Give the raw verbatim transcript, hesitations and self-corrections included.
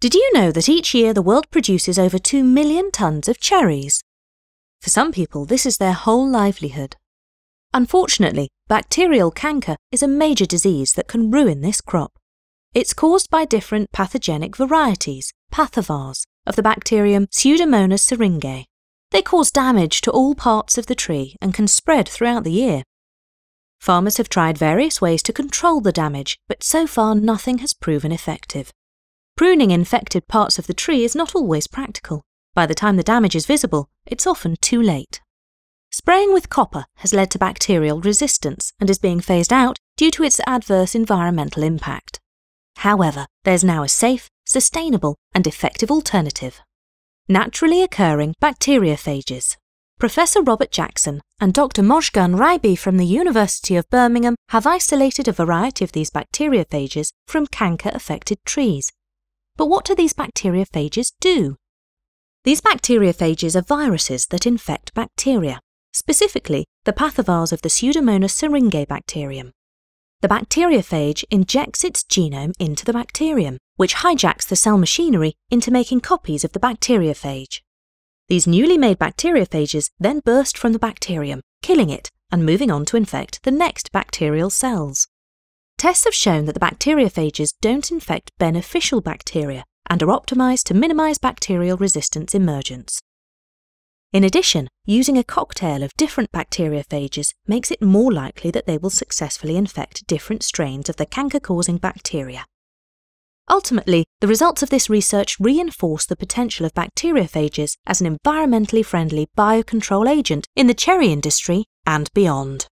Did you know that each year the world produces over two million tonnes of cherries? For some people, this is their whole livelihood. Unfortunately, bacterial canker is a major disease that can ruin this crop. It's caused by different pathogenic varieties, pathovars, of the bacterium Pseudomonas syringae. They cause damage to all parts of the tree and can spread throughout the year. Farmers have tried various ways to control the damage, but so far nothing has proven effective. Pruning infected parts of the tree is not always practical. By the time the damage is visible, it's often too late. Spraying with copper has led to bacterial resistance and is being phased out due to its adverse environmental impact. However, there's now a safe, sustainable and effective alternative. Naturally occurring bacteriophages. Professor Robert Jackson and Doctor Mojgan Raibi from the University of Birmingham have isolated a variety of these bacteriophages from canker-affected trees. But what do these bacteriophages do? These bacteriophages are viruses that infect bacteria, specifically the pathovars of the Pseudomonas syringae bacterium. The bacteriophage injects its genome into the bacterium, which hijacks the cell machinery into making copies of the bacteriophage. These newly made bacteriophages then burst from the bacterium, killing it and moving on to infect the next bacterial cells. Tests have shown that the bacteriophages don't infect beneficial bacteria and are optimised to minimise bacterial resistance emergence. In addition, using a cocktail of different bacteriophages makes it more likely that they will successfully infect different strains of the canker-causing bacteria. Ultimately, the results of this research reinforce the potential of bacteriophages as an environmentally friendly biocontrol agent in the cherry industry and beyond.